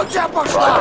Odbudźcie poszła!